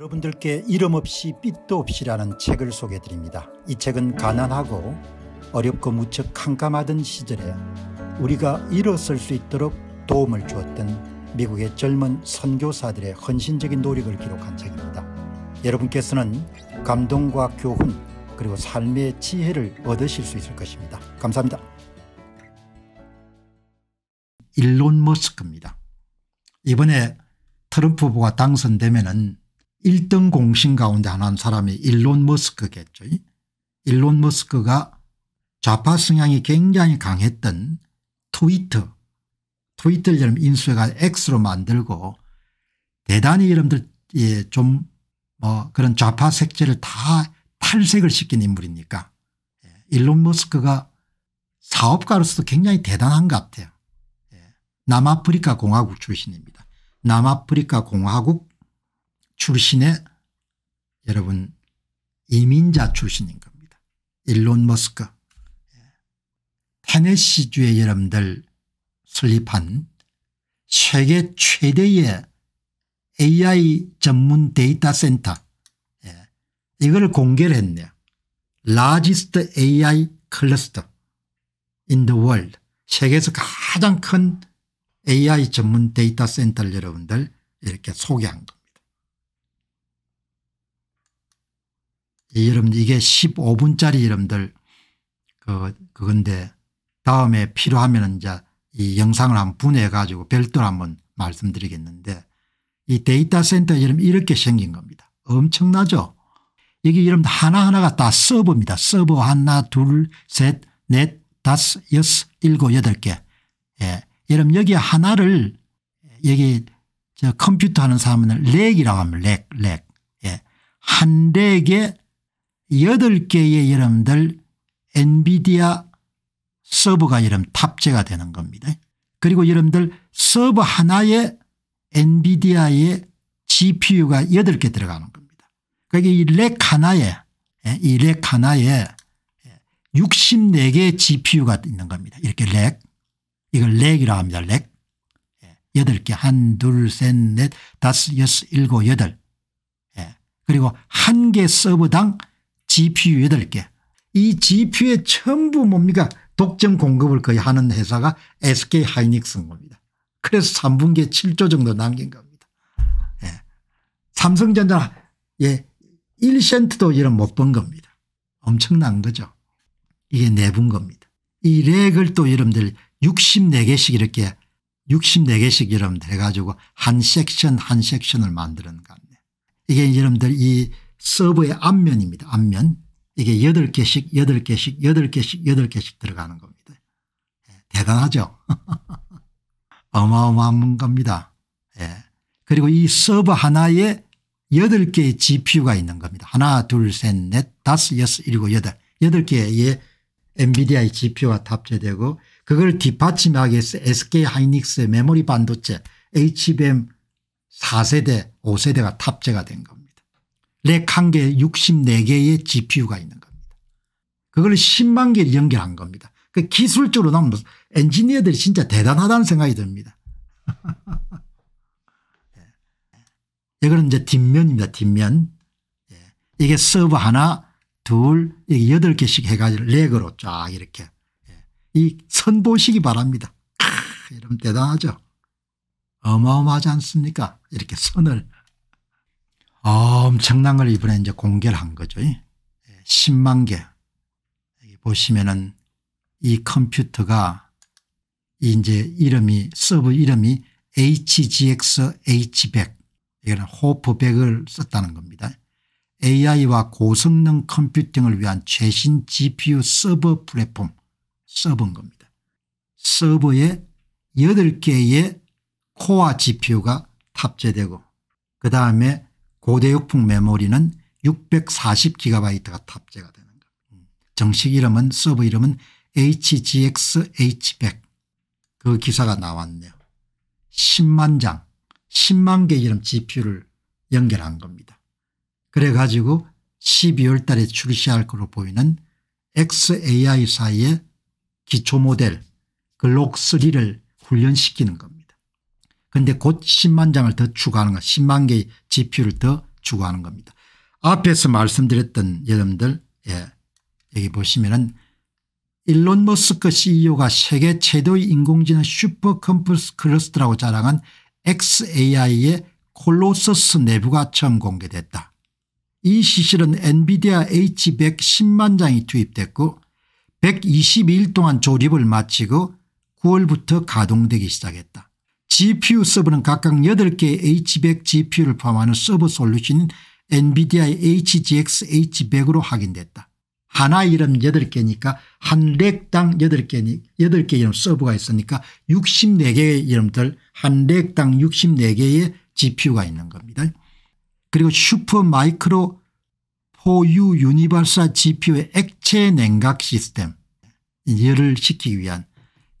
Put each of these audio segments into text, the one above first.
여러분들께 이름 없이 빛도 없이라는 책을 소개해드립니다. 이 책은 가난하고 어렵고 무척 캄캄하던 시절에 우리가 일어설 수 있도록 도움을 주었던 미국의 젊은 선교사들의 헌신적인 노력을 기록한 책입니다. 여러분께서는 감동과 교훈 그리고 삶의 지혜를 얻으실 수 있을 것입니다. 감사합니다. 일론 머스크입니다. 이번에 트럼프 후보가 당선되면은 1등 공신 가운데 하나인 사람이 일론 머스크겠죠. 일론 머스크가 좌파 성향이 굉장히 강했던 트위터를 여러분 인수해가지고 X로 만들고 대단히 여러분들 좀 그런 좌파 색채를 다 탈색을 시킨 인물이니까 일론 머스크가 사업가로서도 굉장히 대단한 것 같아요. 남아프리카 공화국 출신입니다. 남아프리카 공화국 출신의 여러분 이민자 출신인 겁니다. 일론 머스크. 테네시주의 여러분들 설립한 세계 최대의 AI 전문 데이터 센터. 이걸 공개를 했네요. Largest AI Cluster in the world. 세계에서 가장 큰 AI 전문 데이터 센터를 여러분들 이렇게 소개한 겁니다. 여러분 이게 15분짜리 여러분들 그건데 다음에 필요하면 이제 이 영상을 한번 분해해 가지고 별도로 한번 말씀드리겠는데 이 데이터 센터 여러분 이렇게 생긴 겁니다. 엄청나죠? 이게 여러분 하나하나가 다 서버입니다. 서버 하나, 둘, 셋, 넷, 다섯, 여섯, 일곱, 여덟 개. 예. 여러분 여기 하나를 여기 저 컴퓨터 하는 사람은 렉이라고 하면 렉. 예. 한 렉에 8개의 여러분들 엔비디아 서버가 여러분 탑재가 되는 겁니다. 그리고 여러분들 서버 하나에 엔비디아의 GPU가 8개 들어가는 겁니다. 그러니까 이 렉 하나에 64개의 GPU가 있는 겁니다. 이렇게 렉. 이걸 렉이라고 합니다. 렉. 8개. 한, 둘, 셋, 넷, 다섯, 여섯, 일곱, 여덟. 그리고 한 개 서버당 GPU 8개. 이 GPU의 전부 뭡니까? 독점 공급을 거의 하는 회사가 SK 하이닉스인 겁니다. 그래서 3분기에 7조 정도 남긴 겁니다. 예. 삼성전자 1센트도 이런 못 번 겁니다. 엄청난 거죠. 이게 내부인 겁니다. 이 렉을 또 여러분들 64개씩 이렇게 64개씩 여러분들 해가지고 한 섹션을 만드는 겁니다. 이게 여러분들 이 서버의 앞면입니다. 앞면. 이게 8개씩 들어가는 겁니다. 예, 대단하죠? 어마어마한 겁니다. 예. 그리고 이 서버 하나에 8개의 GPU가 있는 겁니다. 하나, 둘, 셋, 넷, 다섯, 여섯, 일곱, 여덟. 8개의 엔비디아의 GPU가 탑재되고 그걸 뒷받침하기 위해서 SK 하이닉스의 메모리 반도체 HBM 4세대 5세대가 탑재가 된 겁니다. 렉 한 개에 64개의 GPU가 있는 겁니다. 그걸 10만 개를 연결한 겁니다. 그 기술적으로 나오면 엔지니어들이 진짜 대단하다는 생각이 듭니다. 이거는 이제 뒷면입니다. 뒷면. 이게 서버 하나 둘 이게 8개씩 해가지고 렉으로 쫙 이렇게. 이 선 보시기 바랍니다. 이러면 대단하죠. 어마어마하지 않습니까? 이렇게 선을 엄청난 걸 이번에 이제 공개를 한 거죠. 10만 개. 여기 보시면은 이 컴퓨터가 이제 이름이 서브 이름이 HGX H100. 이거는 호프 100을 썼다는 겁니다. AI와 고성능 컴퓨팅을 위한 최신 GPU 서버 플랫폼 서버인 겁니다. 서버에 8개의 코어 GPU가 탑재되고 그 다음에 고대역풍 메모리는 640GB가 탑재가 되는 겁니다. 정식 이름은 서버 이름은 HGX H100. 그 기사가 나왔네요. 10만 개 이름 GPU를 연결한 겁니다. 그래가지고 12월 달에 출시할 걸로 보이는 XAI 사이의 기초 모델 글록3를 훈련시키는 겁니다. 근데 곧 10만 장을 더 추가하는 거 10만 개의 GPU를 더 추구하는 겁니다. 앞에서 말씀드렸던 여러분들, 예, 여기 보시면은 일론 머스크 CEO가 세계 최대의 인공지능 슈퍼컴퓨터 클러스터라고 자랑한 XAI의 콜로서스 내부가 처음 공개됐다. 이 시실은 엔비디아 H100 10만 장이 투입됐고 122일 동안 조립을 마치고 9월부터 가동되기 시작했다. GPU 서버는 각각 8개의 H100 GPU를 포함하는 서버 솔루션인 엔비디아의 HGX H100으로 확인됐다. 하나 이름 8개니까 한 렉당 8개 이름 서버가 있으니까 64개의 이름들, 한 렉당 64개의 GPU가 있는 겁니다. 그리고 슈퍼마이크로 4U 유니버설 GPU의 액체 냉각 시스템, 열을 식히기 위한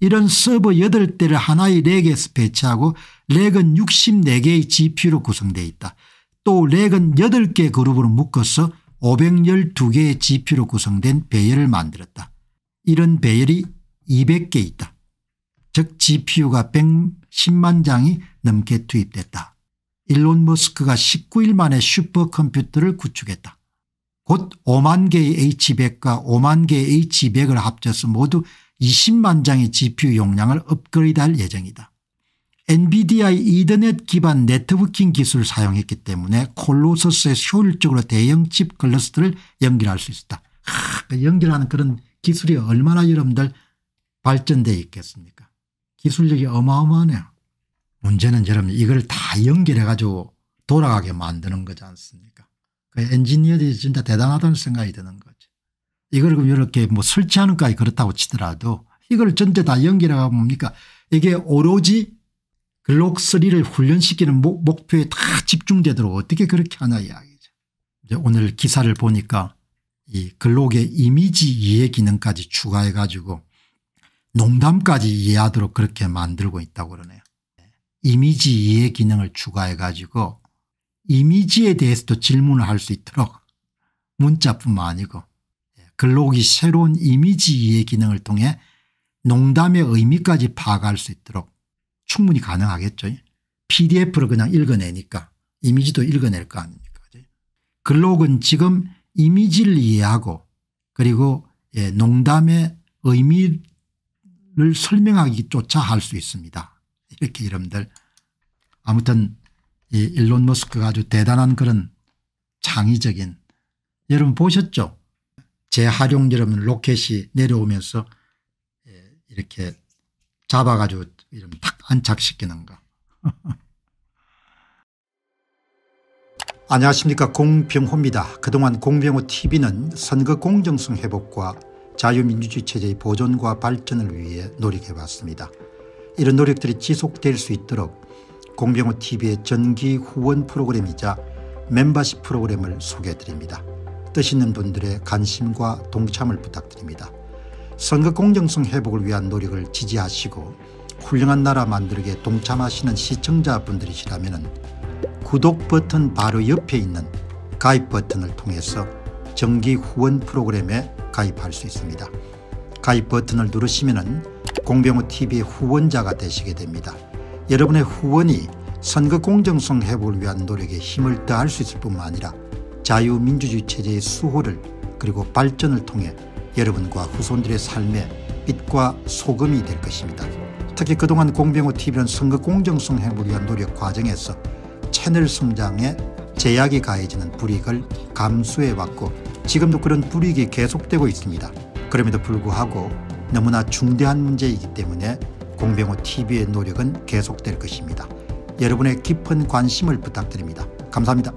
이런 서버 8대를 하나의 렉에서 배치하고 렉은 64개의 GPU로 구성되어 있다. 또 렉은 8개 그룹으로 묶어서 512개의 GPU로 구성된 배열을 만들었다. 이런 배열이 200개 있다. 즉 GPU가 110만 장이 넘게 투입됐다. 일론 머스크가 19일 만에 슈퍼컴퓨터를 구축했다. 곧 5만 개의 H100과 5만 개의 H200을 합쳐서 모두 20만 장의 GPU 용량을 업그레이드할 예정이다. 엔비디아의 이더넷 기반 네트워킹 기술을 사용했기 때문에 콜로서스에 효율적으로 대형 칩 클러스터를 연결할 수 있었다. 연결하는 그런 기술이 얼마나 여러분들 발전되어 있겠습니까? 기술력이 어마어마하네요. 문제는 여러분 이걸 다 연결해 가지고 돌아가게 만드는 거지 않습니까? 그 엔지니어들이 진짜 대단하다는 생각이 드는 거죠. 이걸 이렇게 뭐 설치하는 것까지 그렇다고 치더라도 이걸 전체 다 연결해 가면 뭡니까? 이게 오로지 글록3를 훈련시키는 목표에 다 집중되도록 어떻게 그렇게 하냐 이야기죠. 이제 오늘 기사를 보니까 이 글록의 이미지 이해 기능까지 추가해 가지고 농담까지 이해하도록 그렇게 만들고 있다고 그러네요. 이미지 이해 기능을 추가해 가지고 이미지에 대해서도 질문을 할 수 있도록 문자뿐만 아니고 글록이 새로운 이미지 이해 기능을 통해 농담의 의미까지 파악할 수 있도록 충분히 가능하겠죠. PDF로 그냥 읽어내니까 이미지도 읽어낼 거 아닙니까. 글록은 지금 이미지를 이해하고 그리고 농담의 의미를 설명하기조차 할 수 있습니다. 이렇게 여러분들 아무튼 이 일론 머스크가 아주 대단한 그런 창의적인, 여러분 보셨죠? 재활용, 여러분 로켓이 내려오면서 이렇게 잡아가지고 이러면 딱 안착시키는 거. 안녕하십니까, 공병호입니다. 그동안 공병호 TV는 선거 공정성 회복과 자유민주주의 체제의 보존과 발전을 위해 노력해왔습니다. 이런 노력들이 지속될 수 있도록 공병호 TV의 정기 후원 프로그램이자 멤버십 프로그램을 소개해드립니다. 뜻있는 분들의 관심과 동참을 부탁드립니다. 선거 공정성 회복을 위한 노력을 지지하시고 훌륭한 나라 만들기에 동참하시는 시청자분들이시라면 구독 버튼 바로 옆에 있는 가입 버튼을 통해서 정기 후원 프로그램에 가입할 수 있습니다. 가입 버튼을 누르시면 공병호TV의 후원자가 되시게 됩니다. 여러분의 후원이 선거 공정성 회복을 위한 노력에 힘을 더할 수 있을 뿐만 아니라 자유민주주의 체제의 수호를 그리고 발전을 통해 여러분과 후손들의 삶에 빛과 소금이 될 것입니다. 특히 그동안 공병호TV는 선거 공정성 회복을 위한 노력 과정에서 채널 성장에 제약이 가해지는 불이익을 감수해왔고 지금도 그런 불이익이 계속되고 있습니다. 그럼에도 불구하고 너무나 중대한 문제이기 때문에 공병호TV의 노력은 계속될 것입니다. 여러분의 깊은 관심을 부탁드립니다. 감사합니다.